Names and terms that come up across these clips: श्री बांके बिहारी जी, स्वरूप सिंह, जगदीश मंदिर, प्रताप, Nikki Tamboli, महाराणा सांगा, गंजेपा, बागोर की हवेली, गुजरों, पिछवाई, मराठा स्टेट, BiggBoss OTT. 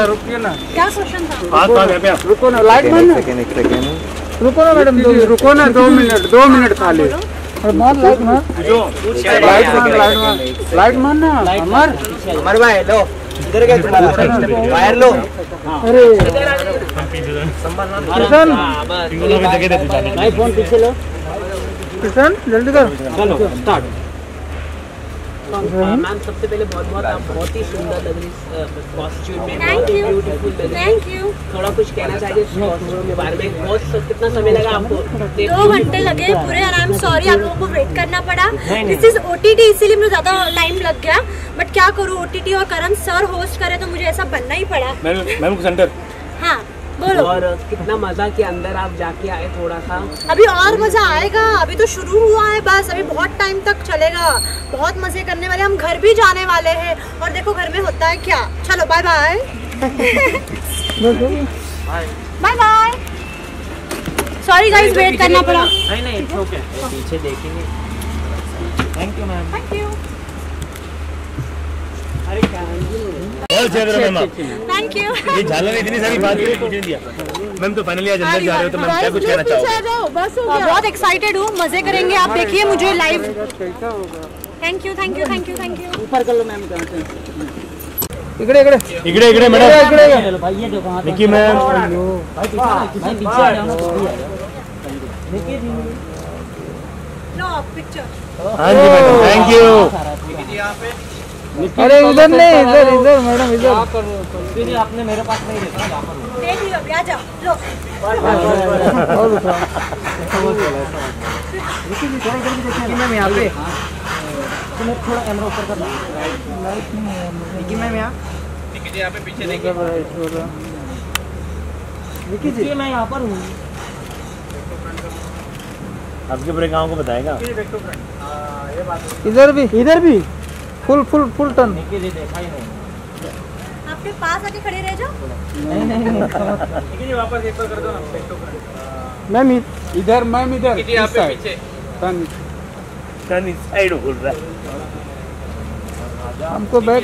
था, रुकिए ना, क्या क्वेश्चन था? रुको ना, लाइट बंद है, रुको ना मैडम, रुको ना, 2 मिनट खाली, लाइट मान ना, अमर भाई लो, इधर क्या तुम्हारा वायर लो, अरे किशन भाई फोन पीछे लो, किशन जल्दी कर, चलो स्टार्ट। मैम सबसे पहले बहुत आप बहुत ही सुंदर लग रही कॉस्ट्यूम में, thank you, beautiful, thank you. थोड़ा कुछ कहना चाहिए इस कॉस्ट्यूम के बारे में? बहुत कितना समय लगा आपको? 2 घंटे लगे पूरे, आई एम सॉरी आप लोगों को वेट करना पड़ा। दिस इज OTT इसीलिए मुझे ज़्यादा टाइम लग गया, बट क्या करूँ, OTT और करण सर होस्ट करे तो मुझे ऐसा बनना ही पड़ा। मैम सेंटर, हाँ बोलो। और कितना मजा के अंदर आप जाके आए? थोड़ा सा अभी और मजा आएगा, अभी तो शुरू हुआ है बस, अभी बहुत टाइम तक चलेगा, बहुत मजे करने वाले, हम घर भी जाने वाले हैं और देखो घर में होता है क्या। चलो bye bye bye bye, sorry guys wait करना पड़ा। नहीं नहीं इट्स ओके, पीछे देखेंगे, thank you ma'am, thank you, अरे क्या मैम, थैंक यू। ये झालर इतनी सारी बात पूछने दिया। मैम तो फाइनली आज अंदर जा रहे हो, तो मैम क्या कुछ कहना चाहोगे? बस हो गया, बहुत एक्साइटेड हूँ, मजे करेंगे, आप देखिए मुझे live. Thank you thank you thank you thank you. ऊपर कर लो मैम, इकड़े इकड़े इकड़े इकड़े मैडम, इकड़े निकी मैम, हाँ जी मैडम, थैंक यू। अरे इधर नहीं, इधर इधर मैडम, इधर क्योंकि आपने मेरे पास नहीं देखा, यहाँ पर देख लियो, आ जाओ लो, और बताओ देखिए थोड़ा इधर भी देखिए मैम, यहाँ पे तुम्हें थोड़ा कैमरा ऊपर कर लो, लाइट नहीं है देखिए मैम, यहाँ देखिए यहाँ पे पीछे देखिए देखिए जी, मैं यहाँ पर हूँ। आपके पूरे गांव को बताएगा इधर भी, इधर भी फुल फुल फुल टन देखा ही नहीं, आपके पास आके खड़े रह जाओ। नहीं नहीं नहीं वापस एक बार कर दो ना मैम, इधर मैम, इधर पीछे टन टन साइड बोल रहा, हमको back,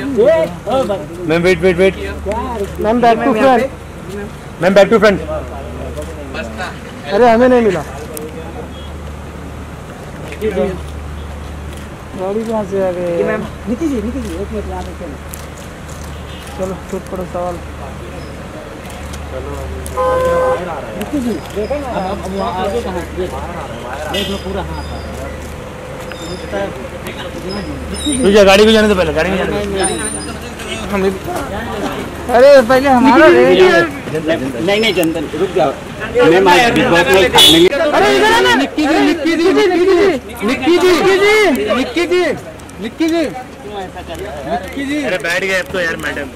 ma'am wait wait wait, ma'am back to front, ma'am back to front, अरे हमें नहीं मिला गाड़ी, कहाँ से आ गए मैम? निकी जी निकी जी, एक मिनट यहाँ पे, चलो छूट पड़ो सवाल, निकी जी देखा ना अब आगे कहाँ देखो पूरा, हाँ तुझे गाड़ी को जाने से पहले, गाड़ी में जाने, अरे पहले हमारा नहीं नहीं चंदन रुक जाओ, अरे इधर है ना, निक्की जी निक्की जी निक्की जी निक्की जी निक्की जी निक्की जी, अरे बैठ गए अब तो यार मैडम,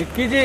निक्की जी